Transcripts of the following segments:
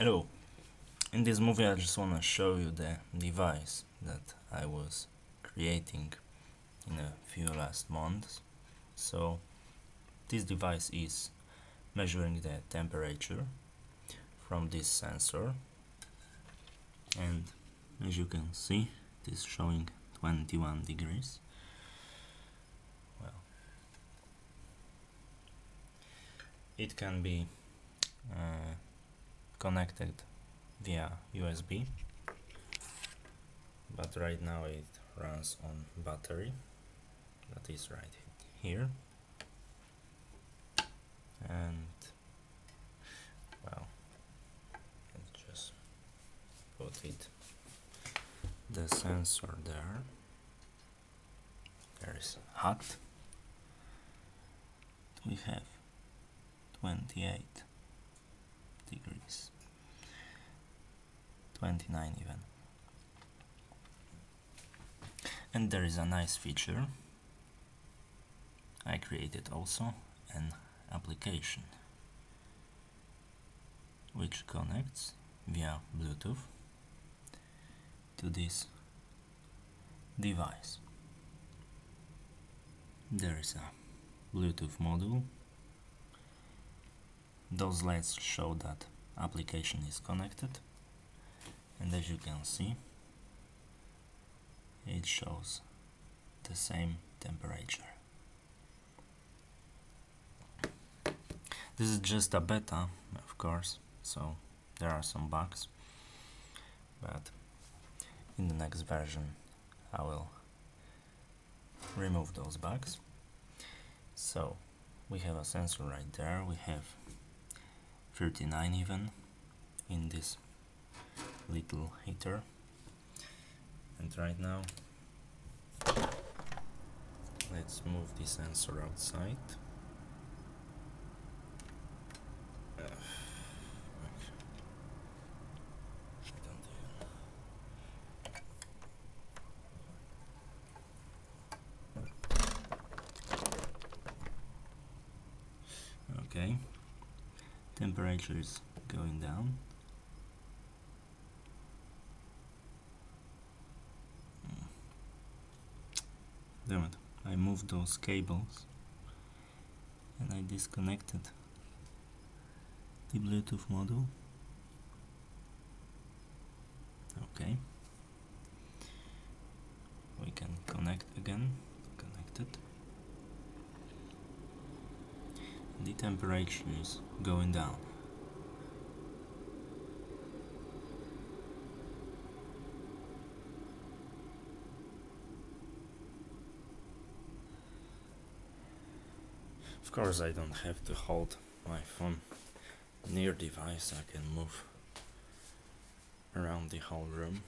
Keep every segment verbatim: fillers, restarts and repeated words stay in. Hello, in this movie I just want to show you the device that I was creating in a few last months. So this device is measuring the temperature from this sensor, and as you can see it is showing twenty-one degrees. Well, it can be uh, connected via U S B, but right now it runs on battery that is right here. And well, let's just put it the sensor there. There is hot. We have twenty-eight degrees, twenty-nine even. And there is a nice feature I created, also an application which connects via Bluetooth to this device. There is a Bluetooth module. Those lights show that application is connected, and as you can see it shows the same temperature. This is just a beta, of course, so there are some bugs, but in the next version I will remove those bugs. So we have a sensor right there, we have thirty-nine even in this little heater, and right now let's move the sensor outside. Uh, okay. Don't even. Okay. Temperature is going down. Damn it, I moved those cables and I disconnected the Bluetooth module. Okay, we can connect again, connected. The temperature is going down. Of course, I don't have to hold my phone near device, I can move around the whole room.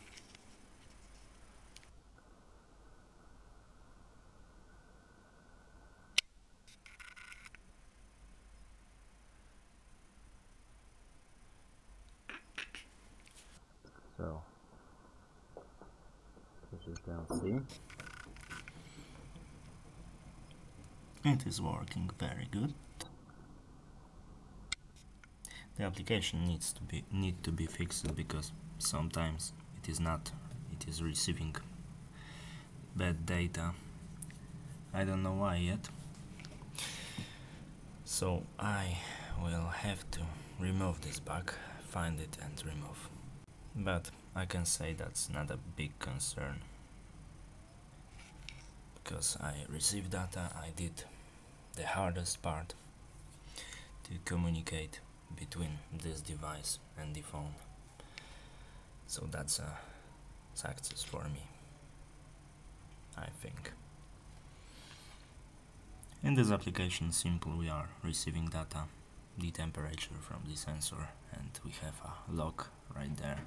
So, as you can see, it is working very good. The application needs to be need to be fixed, because sometimes it is not, it is receiving bad data. I don't know why yet. So I will have to remove this bug, find it and remove. But I can say that's not a big concern, because I received data. I did the hardest part to communicate between this device and the phone, so that's a success for me, I think. In this application, simple, we are receiving data, the temperature from the sensor, and we have a lock right there.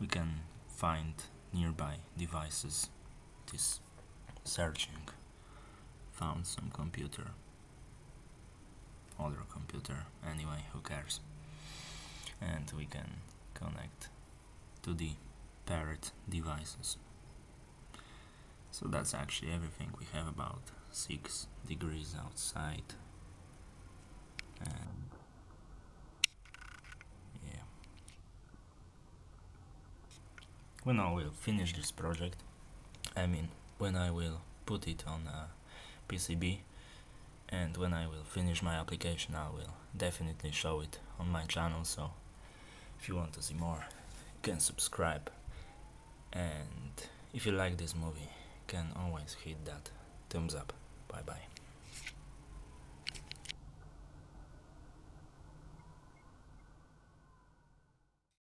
We can find nearby devices. This searching, found some computer, other computer, anyway, who cares. And we can connect to the paired devices. So that's actually everything. We have about six degrees outside, and yeah, when I will finish this project, I mean when I will put it on a P C B, and when I will finish my application, I will definitely show it on my channel. So if you want to see more, you can subscribe, and if you like this movie, you can always hit that thumbs up. Bye bye.